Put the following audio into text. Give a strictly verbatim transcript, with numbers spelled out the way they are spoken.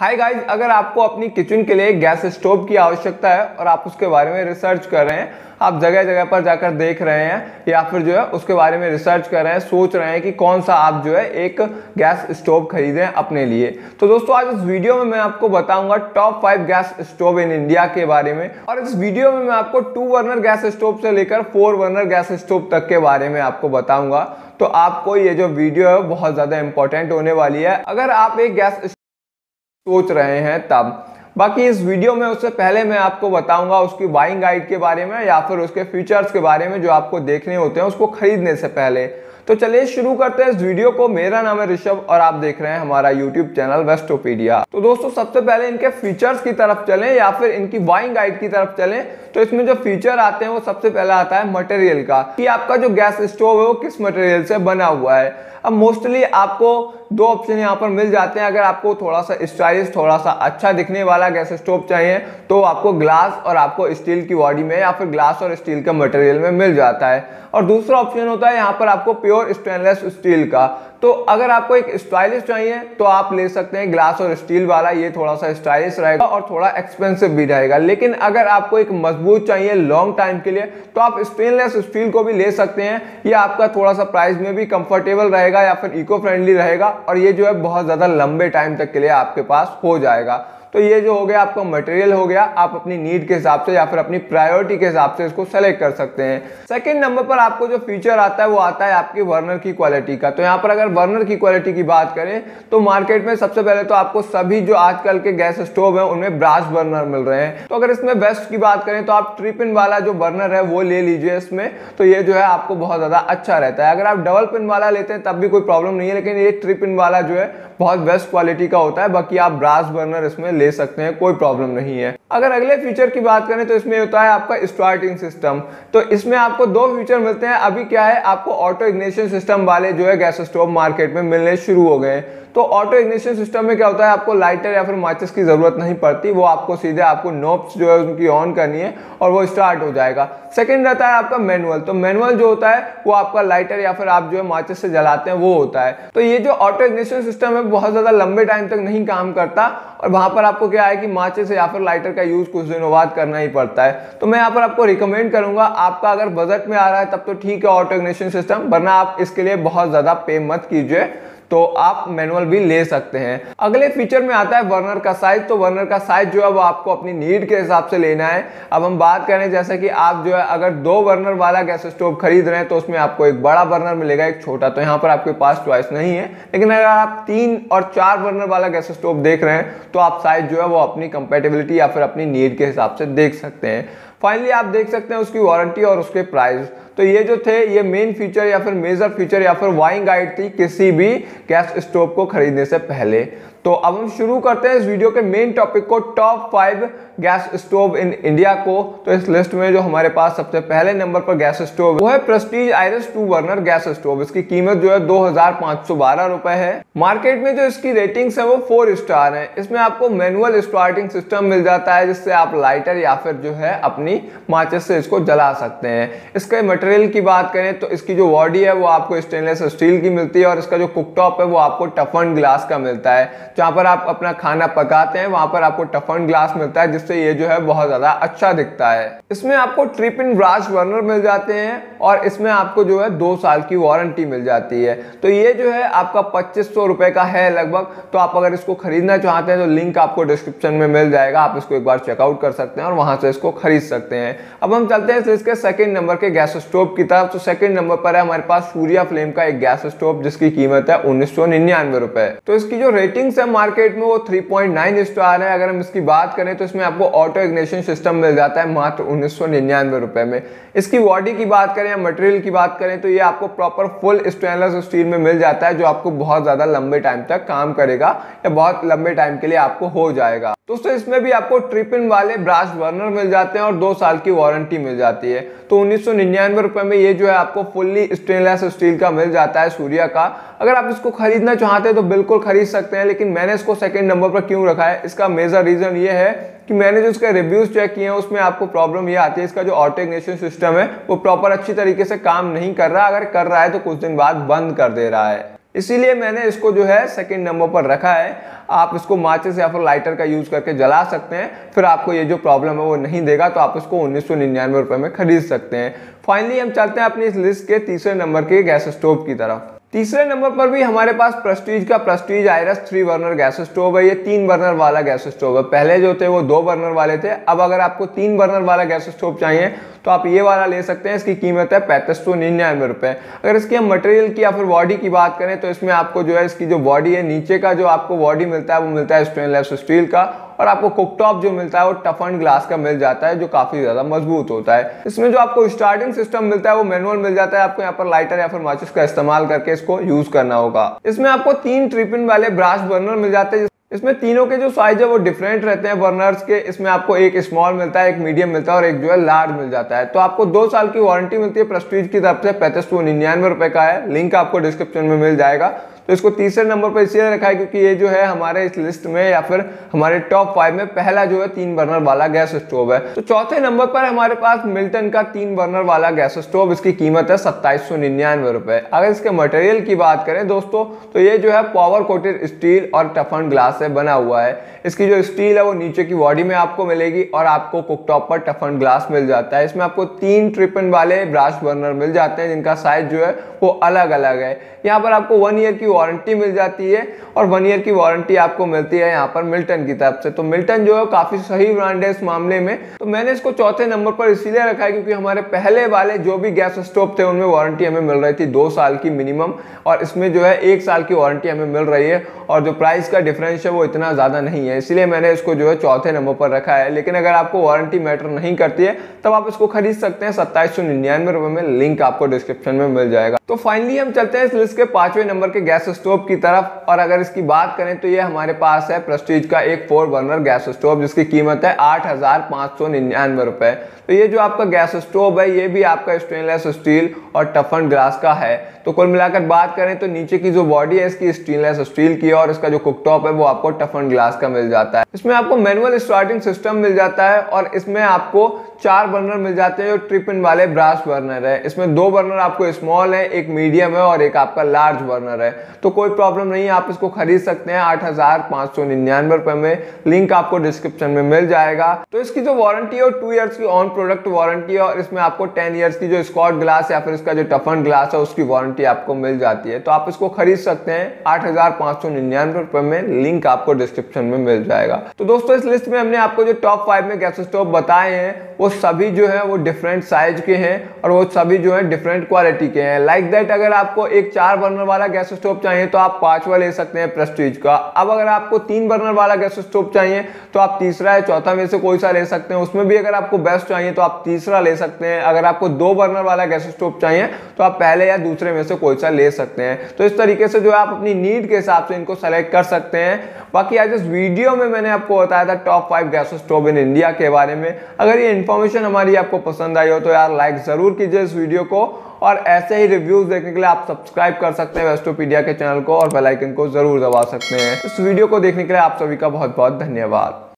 Hi guys, अगर आपको अपनी किचन के लिए गैस स्टोव की आवश्यकता है और आप उसके बारे में रिसर्च कर रहे हैं, आप जगह जगह पर जाकर देख रहे हैं या फिर जो है उसके बारे में रिसर्च कर रहे हैं, सोच रहे हैं कि कौन सा आप जो है एक गैस स्टोव खरीदें अपने लिए, तो दोस्तों आज इस वीडियो में मैं आपको बताऊंगा top five gas stove in India के बारे में। और इस वीडियो में मैं आपको टू वर्नर गैस स्टोव से लेकर फोर वर्नर गैस स्टोव तक के बारे में आपको बताऊंगा, तो आपको ये जो वीडियो है बहुत ज़्यादा इंपॉर्टेंट होने वाली है अगर आप एक गैस सोच रहे हैं तब। बाकी इस वीडियो में उससे पहले मैं आपको बताऊंगा उसकी बाइंग गाइड के बारे में या फिर उसके फीचर्स के बारे में जो आपको देखने होते हैं उसको खरीदने से पहले। तो चलिए शुरू करते हैं इस वीडियो को। मेरा नाम है ऋषभ और आप देख रहे हैं हमारा यूट्यूब चैनल वेस्टोपीडिया। तो दोस्तों सबसे पहले इनके फीचर्स की तरफ चलें या फिर इनकी बाइंग गाइड की तरफ चलें, तो इसमें जो फीचर आते हैं वो सबसे पहला आता है मटेरियल का, कि आपका जो गैस स्टोव है वो किस मटेरियल से बना हुआ है। अब मोस्टली आपको दो ऑप्शन यहाँ पर मिल जाते हैं। अगर आपको थोड़ा सा स्टाइलिश, थोड़ा सा अच्छा दिखने वाला गैस स्टोव चाहिए तो आपको ग्लास और आपको स्टील की बॉडी में या फिर ग्लास और स्टील के मटेरियल में मिल जाता है। और दूसरा ऑप्शन होता है यहाँ पर आपको प्योर स्टेनलेस स्टील का। तो अगर आपको एक स्टाइलिश चाहिए तो आप ले सकते हैं ग्लास और स्टील वाला, ये थोड़ा सा स्टाइलिश रहेगा और थोड़ा एक्सपेंसिव भी रहेगा। लेकिन अगर आपको एक मजबूत चाहिए लॉन्ग टाइम के लिए तो आप स्टेनलेस स्टील को भी ले सकते हैं, ये आपका थोड़ा सा प्राइस में भी कंफर्टेबल रहेगा या फिर इको फ्रेंडली रहेगा और ये जो है बहुत ज़्यादा लंबे टाइम तक के लिए आपके पास हो जाएगा। तो ये जो हो गया आपका मटेरियल हो गया, आप अपनी नीड के हिसाब से या फिर अपनी प्रायोरिटी के हिसाब से इसको सेलेक्ट कर सकते हैं। सेकंड नंबर पर आपको जो फीचर आता है वो आता है आपकी वर्नर की क्वालिटी का। तो यहाँ पर अगर वर्नर की क्वालिटी की बात करें तो मार्केट में सबसे पहले तो आपको सभी जो आजकल के गैस स्टोव है उनमें ब्रास बर्नर मिल रहे हैं। तो अगर इसमें बेस्ट की बात करें तो आप ट्रिपिन वाला जो बर्नर है वो ले लीजिए इसमें, तो ये जो है आपको बहुत ज़्यादा अच्छा रहता है। अगर आप डबल पिन वाला लेते हैं तब भी कोई प्रॉब्लम नहीं है, लेकिन ये ट्रिपिन वाला जो है बहुत बेस्ट क्वालिटी का होता है। बाकी आप ब्रास बर्नर इसमें ले सकते हैं, कोई प्रॉब्लम नहीं है। अगर अगले फीचर की बात करें तो इसमें होता है आपका स्टार्टिंग सिस्टम। तो इसमें आपको दो फीचर मिलते हैं। अभी क्या है, आपको ऑटो इग्निशन सिस्टम वाले जो है गैस स्टोव मार्केट में मिलने शुरू हो गए। तो ऑटो इग्निशन सिस्टम में क्या होता है, आपको लाइटर या फिर माचिस की जरूरत नहीं पड़ती, वो आपको सीधे आपको नॉब्स जो है उनकी ऑन करनी है और वो स्टार्ट हो जाएगा। सेकंड रहता है आपका मैनुअल। तो मैनुअल जो होता है वो आपका लाइटर या फिर आप जो है माचिस से जलाते हैं वो होता है। तो ये जो ऑटो इग्निशन सिस्टम है बहुत ज़्यादा लंबे टाइम तक नहीं काम करता और वहाँ पर आपको क्या है कि माचिस या फिर लाइटर का यूज़ कुछ दिनों बाद करना ही पड़ता है। तो मैं यहाँ पर आपको रिकमेंड करूँगा, आपका अगर बजट में आ रहा है तब तो ठीक है ऑटो इग्निशन सिस्टम, वरना आप इसके लिए बहुत ज़्यादा पे मत कीजिए, तो आप मैनुअल भी ले सकते हैं। अगले फीचर में आता है वर्नर का साइज। तो वर्नर का साइज जो है वो आपको अपनी नीड के हिसाब से लेना है। अब हम बात करें जैसे कि आप जो है अगर दो वर्नर वाला गैस स्टोव खरीद रहे हैं तो उसमें आपको एक बड़ा वर्नर मिलेगा, एक छोटा, तो यहाँ पर आपके पास चॉइस नहीं है। लेकिन अगर आप तीन और चार वर्नर वाला गैस स्टोव देख रहे हैं तो आप साइज जो है वो अपनी कंपेटेबिलिटी या फिर अपनी नीड के हिसाब से देख सकते हैं। फाइनली आप देख सकते हैं उसकी वारंटी और उसके प्राइस। तो ये जो थे ये मेन फीचर या फिर मेजर फीचर या फिर वाइंग गाइड थी किसी भी गैस स्टोव को खरीदने से पहले। तो अब हम शुरू करते हैं इस वीडियो के मेन टॉपिक को, top five gas stove in India को। तो इस लिस्ट में जो हमारे पास सबसे पहले नंबर पर गैस स्टोव वो है Prestige Iris two burner gas stove. इसकी कीमत जो है दो हजार पांच सौ बारह रुपए है। मार्केट में जो इसकी रेटिंग्स है वो फोर स्टार है। इसमें आपको मैनुअल स्टार्टिंग सिस्टम मिल जाता है जिससे आप लाइटर या फिर जो है अपनी माचिस से इसको जला सकते हैं। इसके मटेरियल की बात करें तो इसकी जो बॉडी है वो आपको स्टेनलेस स्टील की मिलती है और इसका जो कुकटॉप है वो आपको टफन ग्लास का मिलता है। जहाँ पर आप अपना खाना पकाते हैं वहाँ पर आपको टफन ग्लास मिलता है जिससे ये जो है बहुत ज़्यादा अच्छा दिखता है। इसमें आपको ट्रिपिन ब्रास बर्नर मिल जाते हैं और इसमें आपको जो है दो साल की वारंटी मिल जाती है। तो ये जो है आपका पच्चीस सौ रुपये का है लगभग। तो आप अगर इसको खरीदना चाहते हैं तो लिंक आपको डिस्क्रिप्शन में मिल जाएगा, आप इसको एक बार चेकआउट कर सकते हैं और वहाँ से इसको खरीद सकते हैं। अब हम चलते हैं इसके सेकेंड नंबर के गैस स्टोव की तरफ। तो सेकेंड नंबर पर है हमारे पास सूर्या फ्लेम का एक गैस स्टोव जिसकी कीमत है उन्नीस सौ निन्यानवे रुपए। तो इसकी जो रेटिंग मार्केट में वो थ्री पॉइंट नाइन स्टार है। अगर हम इसकी बात करें तो इसमें आपको ऑटो इग्निशन सिस्टम मिल जाता है मात्र उन्नीस सौ निन्यानवे रुपए में। इसकी बॉडी की बात करें या मटेरियल की बात करें तो ये आपको प्रॉपर फुल स्टेनलेस स्टील में मिल जाता है जो आपको बहुत ज्यादा लंबे टाइम तक काम करेगा या बहुत लंबे टाइम के लिए आपको हो जाएगा। दोस्तों इसमें भी आपको ट्रिपिन वाले ब्रास बर्नर मिल जाते हैं और दो साल की वारंटी मिल जाती है। तो उन्नीस सौ निन्यानवे रुपए में ये जो है आपको फुल्ली स्टेनलेस स्टील का मिल जाता है सूर्या का। अगर आप इसको खरीदना चाहते हैं तो बिल्कुल खरीद सकते हैं, लेकिन मैंने इसको सेकंड नंबर पर क्यों रखा है, इसका मेजर रीजन ये है कि मैंने जो इसका रिव्यूज चेक किए हैं उसमें आपको प्रॉब्लम ये आती है, इसका जो ऑटो इग्निशन सिस्टम है वो प्रॉपर अच्छी तरीके से काम नहीं कर रहा, अगर कर रहा है तो कुछ दिन बाद बंद कर दे रहा है। इसीलिए मैंने इसको जो है सेकेंड नंबर पर रखा है। आप इसको माचिस या फिर लाइटर का यूज करके जला सकते हैं, फिर आपको ये जो प्रॉब्लम है वो नहीं देगा, तो आप इसको उन्नीस सौ निन्यानवे रुपये में खरीद सकते हैं। फाइनली हम चलते हैं अपनी इस लिस्ट के तीसरे नंबर के गैस स्टोव की तरफ। तीसरे नंबर पर भी हमारे पास प्रेस्टीज का Prestige Iris three burner gas stove है। ये तीन बर्नर वाला गैस स्टोव है, पहले जो थे वो दो बर्नर वाले थे। अब अगर आपको तीन बर्नर वाला गैस स्टोव चाहिए तो आप ये वाला ले सकते हैं, इसकी कीमत है पैंतीस सौ निन्यानवे रुपये। अगर इसकी हम मटेरियल की या फिर बॉडी की बात करें तो इसमें आपको जो है इसकी जो बॉडी है, नीचे का जो आपको बॉडी मिलता है वो मिलता है स्टेनलेस स्टील का, और आपको कुकटॉप जो मिलता है वो टफन ग्लास का मिल जाता है जो काफी ज्यादा मजबूत होता है। इसमें जो आपको स्टार्टिंग सिस्टम मिलता है वो मैनुअल मिल जाता है, आपको यहाँ पर लाइटर या फिर माचिस का इस्तेमाल करके इसको यूज करना होगा। इसमें आपको तीन ट्रिपिन वाले ब्रास बर्नर मिल जाते हैं, इसमें तीनों के जो साइज है वो डिफरेंट रहते हैं बर्नर्स के। इसमें आपको एक स्मॉल मिलता है, एक मीडियम मिलता है और एक जो है लार्ज मिल जाता है। तो आपको दो साल की वारंटी मिलती है प्रेस्टीज की तरफ से, पैंतीस सौ निन्यानवे रुपए का है। लिंक आपको डिस्क्रिप्शन में मिल जाएगा। तो इसको तीसरे नंबर पर इसलिए रखा है क्योंकि ये जो है हमारे इस लिस्ट में या फिर हमारे टॉप फाइव में पहला जो है तीन बर्नर वाला गैस स्टोव है। तो चौथे नंबर पर हमारे पास मिल्टन का तीन बर्नर वाला गैस स्टोव, इसकी कीमत है सत्ताईस सौ निन्यानवे रुपए। अगर इसके मटेरियल की बात करें दोस्तों तो ये जो है पावर कोटेड स्टील और टफन ग्लास से बना हुआ है। इसकी जो स्टील है वो नीचे की बॉडी में आपको मिलेगी और आपको कुकटॉप पर टफन ग्लास मिल जाता है। इसमें आपको तीन ट्रिपन वाले ब्रास बर्नर मिल जाते हैं जिनका साइज जो है वो अलग अलग है। यहाँ पर आपको वन ईयर की वारंटी मिल जाती है और वन ईयर की वारंटी आपको मिलती है यहाँ पर मिल्टन की तरफ से। तो मिल्टन जो है काफी सही ब्रांड है इस मामले में। तो मैंने इसको चौथे नंबर पर इसीलिए रखा है क्योंकि हमारे पहले वाले जो भी गैस स्टोव थे उनमें वारंटी हमें मिल रही थी दो साल की मिनिमम, और इसमें जो है एक साल की वारंटी हमें मिल रही है, और जो प्राइस का डिफरेंस है वो इतना ज्यादा नहीं है, इसलिए मैंने इसको जो है चौथे नंबर पर रखा है। लेकिन अगर आपको वारंटी मैटर नहीं करती है तब आप इसको खरीद सकते हैं सत्ताईस सौ निन्यानवे रुपए में। लिंक आपको डिस्क्रिप्शन में मिल जाएगा। तो फाइनली हम चलते हैं इस लिस्ट के पांचवें नंबर के गैस स्टोव की तरफ, और अगर इसकी बात करें तो ये हमारे पास है प्रेस्टीज का एक फोर बर्नर गैस स्टोव जिसकी कीमत है आठ हजार पांच सौ निन्यानवे रुपए। तो ये जो आपका गैस स्टोव है ये भी आपका स्टेनलेस स्टील और टफन ग्लास का है। तो कुल मिलाकर बात करें तो नीचे की जो बॉडी है इसकी स्टेनलेस स्टील की है और इसका जो कुकटॉप है वो आपको टफन ग्लास का मिल जाता है। इसमें आपको मैनुअल स्टार्टिंग सिस्टम मिल जाता है और इसमें आपको चार बर्नर मिल जाते हैं जो ट्रिपिन वाले ब्रास बर्नर है। इसमें दो बर्नर आपको स्मॉल है, एक मीडियम है और एक आपका लार्ज बर्नर है। तो कोई प्रॉब्लम नहीं है, आप इसको खरीद सकते हैं आठ हजार पांच सौ निन्यानवे रुपए में। लिंक आपको डिस्क्रिप्शन में मिल जाएगा। तो इसकी जो वारंटी है टू इयर्स की ऑन प्रोडक्ट वारंटी है, और इसमें आपको टेन इयर्स की जो स्कॉट ग्लास या फिर इसका जो टफन ग्लास है उसकी वारंटी आपको मिल जाती है। तो आप इसको खरीद सकते हैं आठ हजार पांच सौ निन्यानवे रुपए में। लिंक आपको डिस्क्रिप्शन में मिल जाएगा। तो दोस्तों इस लिस्ट में हमने आपको जो टॉप फाइव में गैस स्टोव बताए हैं वो सभी जो है वो डिफरेंट साइज के हैं और वो सभी जो है डिफरेंट क्वालिटी के हैं। लाइक दैट अगर आपको एक चार बर्नर वाला गैस स्टोव चाहिए तो आप पांचवा ले सकते हैं प्रेस्टीज का। अब अगर आपको तीन बर्नर वाला गैस स्टोव चाहिए तो आप तीसरा या चौथा में से कोई सा ले सकते हैं। उसमें भी अगर आपको बेस्ट चाहिए तो आप तीसरा ले सकते हैं। अगर आपको दो बर्नर वाला गैस स्टोव चाहिए तो आप पहले या दूसरे में से कोई सा ले सकते हैं। तो इस तरीके से जो है आप अपनी नीड के हिसाब से इनको सेलेक्ट कर सकते हैं। बाकी आज इस वीडियो में मैंने आपको बताया था top five gas stove in India के बारे में। अगर ये इन्फॉर्मेशन हमारी आपको पसंद आई हो तो यार लाइक जरूर कीजिए इस वीडियो को, और ऐसे ही रिव्यूज देखने के लिए आप सब्सक्राइब कर सकते हैं वेस्टोपीडिया के चैनल को और बेल आइकन को जरूर दबा सकते हैं। इस वीडियो को देखने के लिए आप सभी का बहुत बहुत धन्यवाद।